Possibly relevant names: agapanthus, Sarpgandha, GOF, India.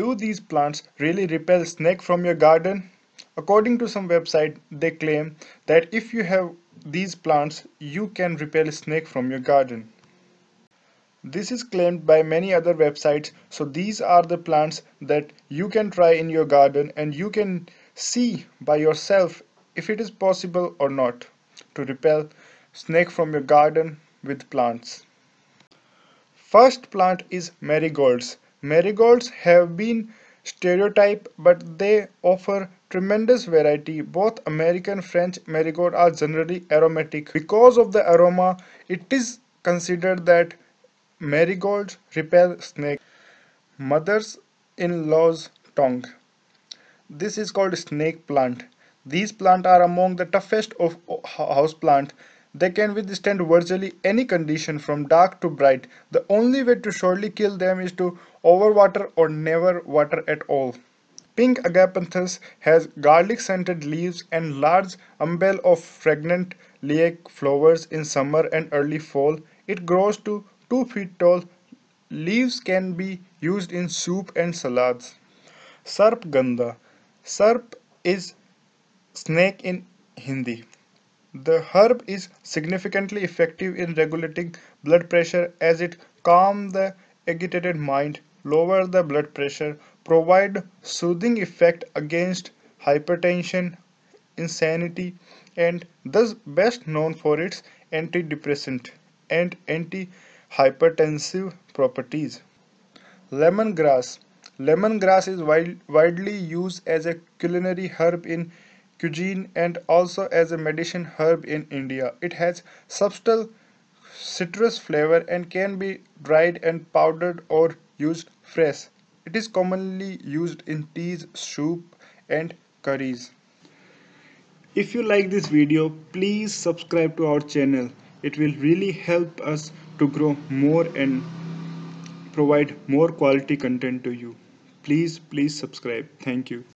Do these plants really repel snakes from your garden? According to some website, they claim that if you have these plants, you can repel snake from your garden. This is claimed by many other websites, so these are the plants that you can try in your garden and you can see by yourself if it is possible or not to repel snake from your garden with plants. First plant is marigolds. Marigolds have been stereotyped, but they offer tremendous variety. Both American French marigold are generally aromatic. Because of the aroma, it is considered that marigolds repel snake. Mother-in-law's tongue. This is called snake plant. These plants are among the toughest of house plants. They can withstand virtually any condition from dark to bright. The only way to surely kill them is to overwater or never water at all. Pink agapanthus has garlic-scented leaves and large umbel of fragrant leaf flowers in summer and early fall. It grows to 2 feet tall. Leaves can be used in soup and salads. Sarpgandha. Sarp is snake in Hindi. The herb is significantly effective in regulating blood pressure as it calms the agitated mind, lowers the blood pressure, provides soothing effect against hypertension, insanity, and thus best known for its antidepressant and anti-hypertensive properties. Lemongrass. Lemongrass is widely used as a culinary herb in cuisine and also as a medicine herb in India. It has subtle citrus flavor and can be dried and powdered or used fresh. It is commonly used in teas, soup and curries. If you like this video, please subscribe to our channel. It will really help us to grow more and provide more quality content to you. Please subscribe. Thank you.